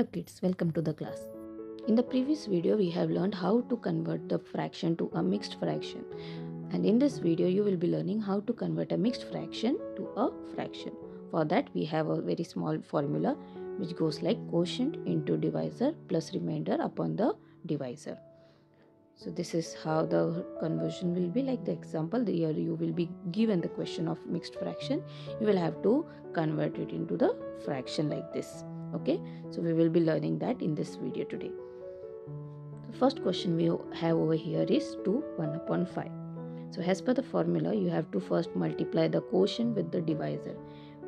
Hello kids, welcome to the class. In the previous video we have learned how to convert the fraction to a mixed fraction, and in this video you will be learning how to convert a mixed fraction to a fraction. For that we have a very small formula which goes like quotient into divisor plus remainder upon the divisor. So this is how the conversion will be. Like the example here you will be given the question of mixed fraction, you will have to convert it into the fraction like this. Okay, so we will be learning that in this video today. The first question we have over here is 1/5. So as per the formula, you have to first multiply the quotient with the divisor,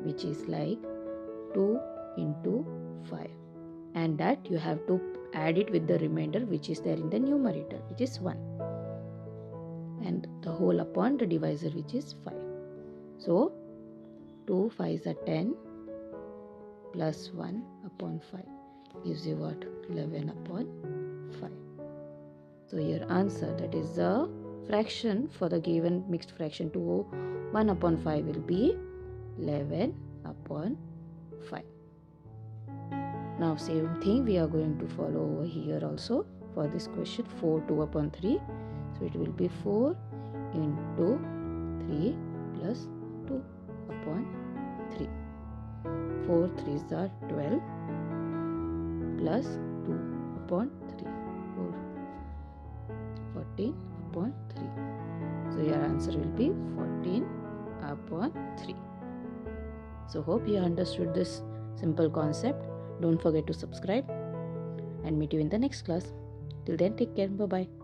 which is like 2 into 5, and that you have to add it with the remainder which is there in the numerator, which is 1, and the whole upon the divisor, which is 5. So 2 5s are 10 plus 1 upon 5 gives you what? 11 upon 5. So your answer, that is the fraction for the given mixed fraction to 1 upon 5, will be 11 upon 5. Now same thing we are going to follow over here also for this question 4 2 upon 3. So it will be 4 into 3 plus 2 upon 3. 4 3s are 12 plus 2 upon 3, 14 upon 3. So your answer will be 14 upon 3. So hope you understood this simple concept. Don't forget to subscribe and meet you in the next class. Till then, take care. Bye bye.